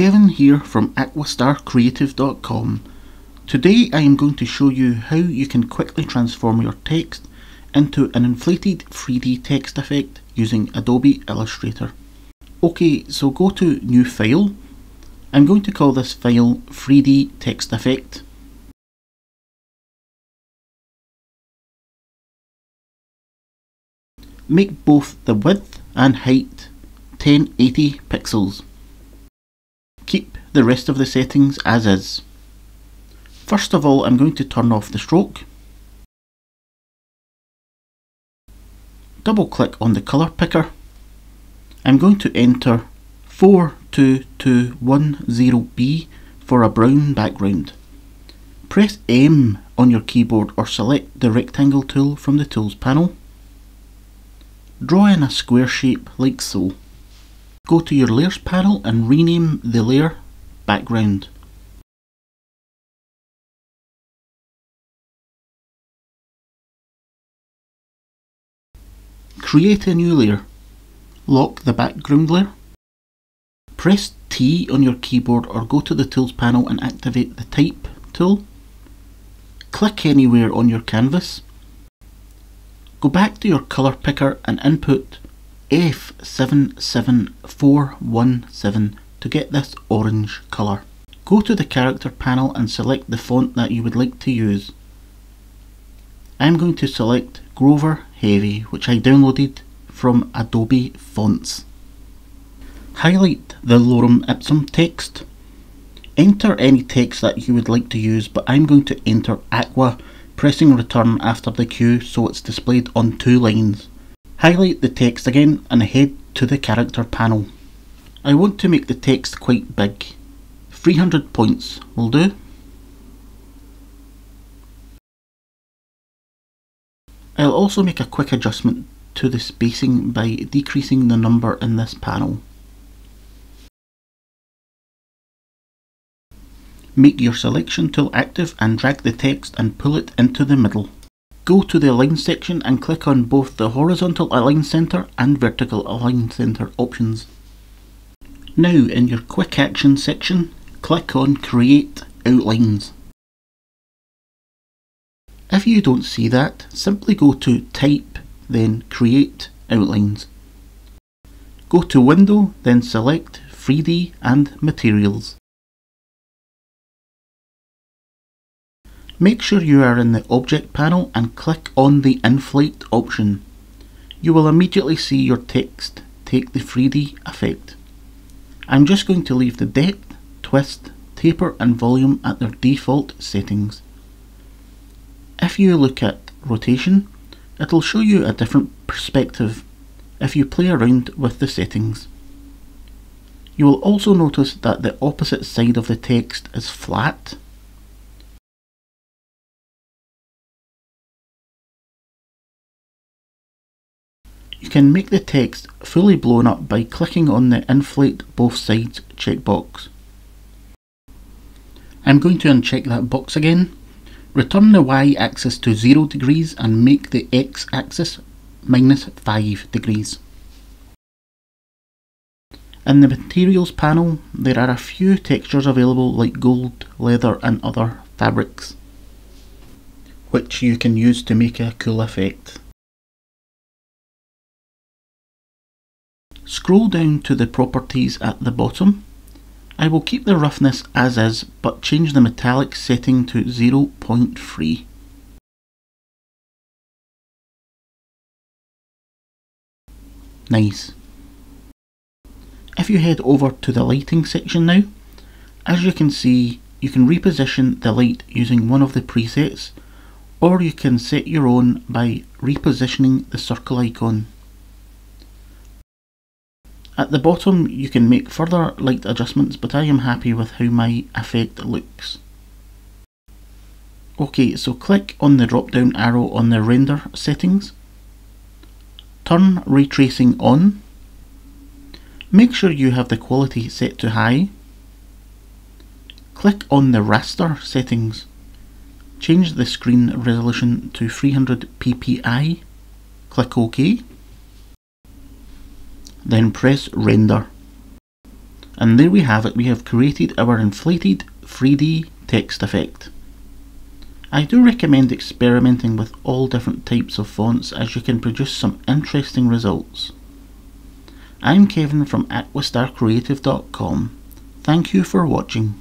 Kevin here from AquastarCreative.com. Today I am going to show you how you can quickly transform your text into an inflated 3D text effect using Adobe Illustrator. Okay, so go to New File. I'm going to call this file 3D Text Effect. Make both the width and height 1080 pixels. Keep the rest of the settings as is. First of all, I'm going to turn off the stroke. Double click on the colour picker. I'm going to enter 42210B for a brown background. Press M on your keyboard or select the rectangle tool from the tools panel. Draw in a square shape like so. Go to your layers panel and rename the layer background. Create a new layer. Lock the background layer. Press T on your keyboard or go to the tools panel and activate the type tool. Click anywhere on your canvas. Go back to your colour picker and input F77417 to get this orange colour. Go to the character panel and select the font that you would like to use. I'm going to select Grover Heavy, which I downloaded from Adobe Fonts. Highlight the Lorem Ipsum text. Enter any text that you would like to use, but I'm going to enter Aqua, pressing return after the Q so it's displayed on two lines. Highlight the text again and head to the character panel. I want to make the text quite big. 300 points will do. I'll also make a quick adjustment to the spacing by decreasing the number in this panel. Make your selection tool active and drag the text and pull it into the middle. Go to the Align section and click on both the Horizontal Align Center and Vertical Align Center options. Now in your Quick Action section, click on Create Outlines. If you don't see that, simply go to Type, then Create Outlines. Go to Window, then select 3D and Materials. Make sure you are in the Object panel and click on the Inflate option. You will immediately see your text take the 3D effect. I'm just going to leave the depth, twist, taper and volume at their default settings. If you look at rotation, it'll show you a different perspective if you play around with the settings. You will also notice that the opposite side of the text is flat. You can make the text fully blown up by clicking on the Inflate Both Sides checkbox. I'm going to uncheck that box again. Return the y-axis to 0 degrees and make the x-axis -5 degrees. In the Materials panel, there are a few textures available like gold, leather and other fabrics, which you can use to make a cool effect. Scroll down to the properties at the bottom. I will keep the roughness as is, but change the metallic setting to 0.3. Nice. If you head over to the lighting section now, as you can see, you can reposition the light using one of the presets, or you can set your own by repositioning the circle icon. At the bottom you can make further light adjustments, but I am happy with how my effect looks. Okay, so click on the drop down arrow on the render settings. Turn ray tracing on. Make sure you have the quality set to high. Click on the raster settings. Change the screen resolution to 300 ppi. Click OK. Then press render. And there we have it, we have created our inflated 3D text effect. I do recommend experimenting with all different types of fonts, as you can produce some interesting results. I'm Kevin from AquastarCreative.com. Thank you for watching.